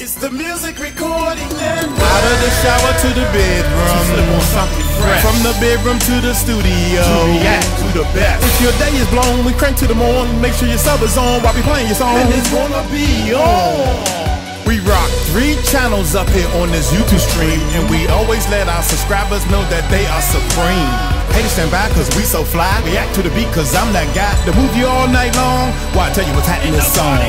It's the music recording and out of the shower to the bedroom, from the bedroom to the studio, to the best. If your day is blown, we crank to the morning. Make sure your sub is on while we playing your song, and it's gonna be on. We rock 3 channels up here on this YouTube stream, and we always let our subscribers know that they are supreme. Hey, stand by, cause we so fly. React to the beat, cause I'm that guy to move you all night long while I tell you what's happening in the song.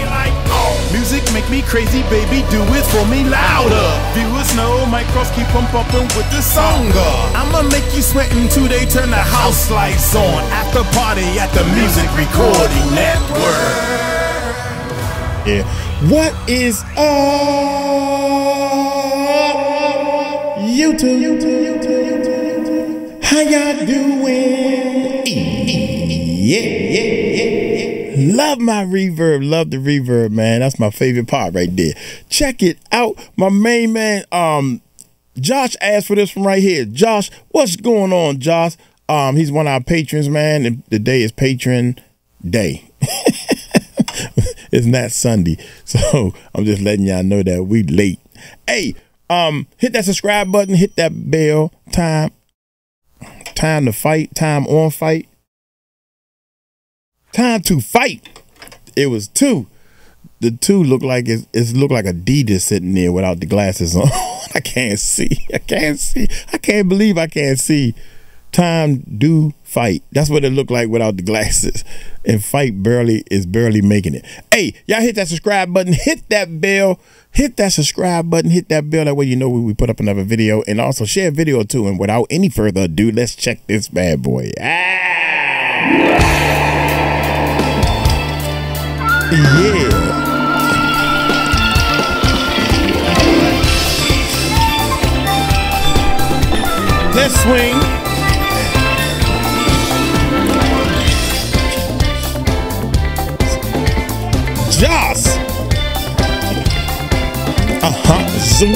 Music make me crazy, baby, do it for me louder. Viewers know Mike Cross, keep on bumping with the song. I'ma make you sweat until they turn the house lights on. After party at the Music Recording Network. Yeah. What is up, YouTube? How y'all doing? Yeah. Love my reverb. Love the reverb, man. That's my favorite part right there. Check it out. My main man, Josh asked for this from right here. Josh, what's going on, Josh? He's one of our patrons, man. Today is Patron Day. It's not Sunday, so I'm just letting y'all know that we late. Hey, hit that subscribe button, hit that bell. Time to fight. Time on fight. Time to fight. It was 2. The 2 look like it's look like Adidas sitting there without the glasses on. I can't see. I can't believe I can't see. Time do fight. That's what it looked like without the glasses. And fight is barely making it. Hey, y'all hit that subscribe button. Hit that bell. Hit that subscribe button. Hit that bell. That way you know when we put up another video. And also share a video or two. And without any further ado, let's check this bad boy. Yeah. Let's swing. Jazz. Zoom.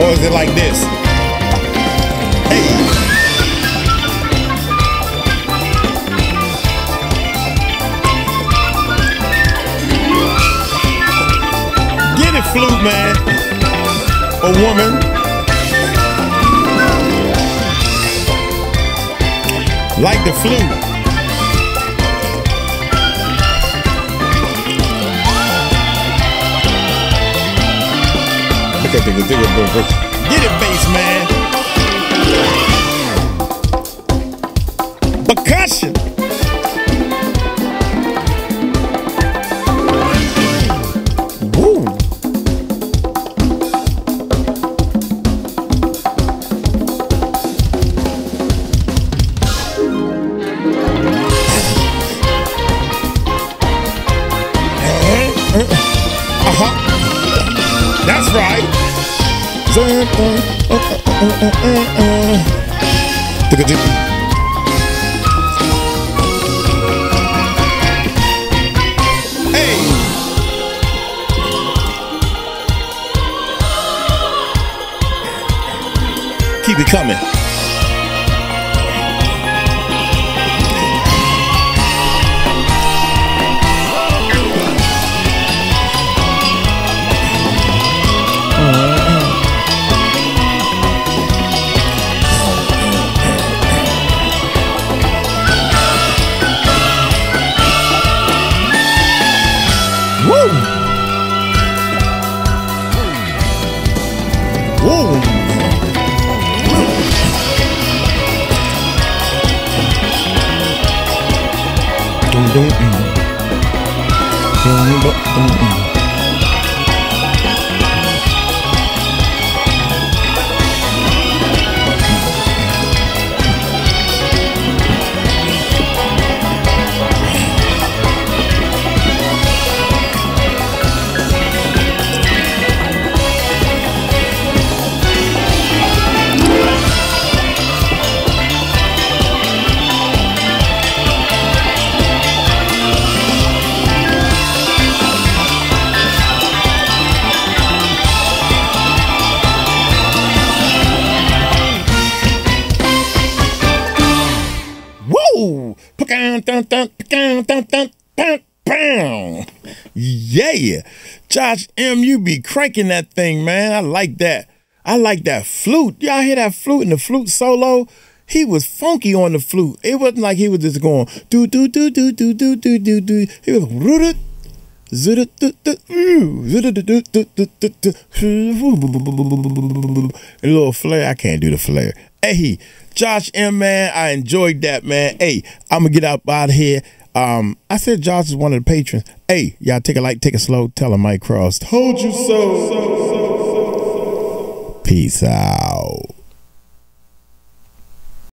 Or is it like this? Hey. Get it, flute man, or woman. Like the flute. Get it, bass man. Percussion. Woo. That's right. Hey, keep it coming. Yeah, Josh M, you be cranking that thing, man. I like that. I like that flute. Y'all hear that flute and the flute solo? He was funky on the flute. It wasn't like he was just going do do do do do do do do do. He was rooted. A little flare. I can't do the flare. Hey, Josh M, man, I enjoyed that, man. Hey, I'm gonna get up out of here. I said Josh is one of the patrons. Hey, y'all take a light, take a slow, tell him Mike Cross told you so. Peace out.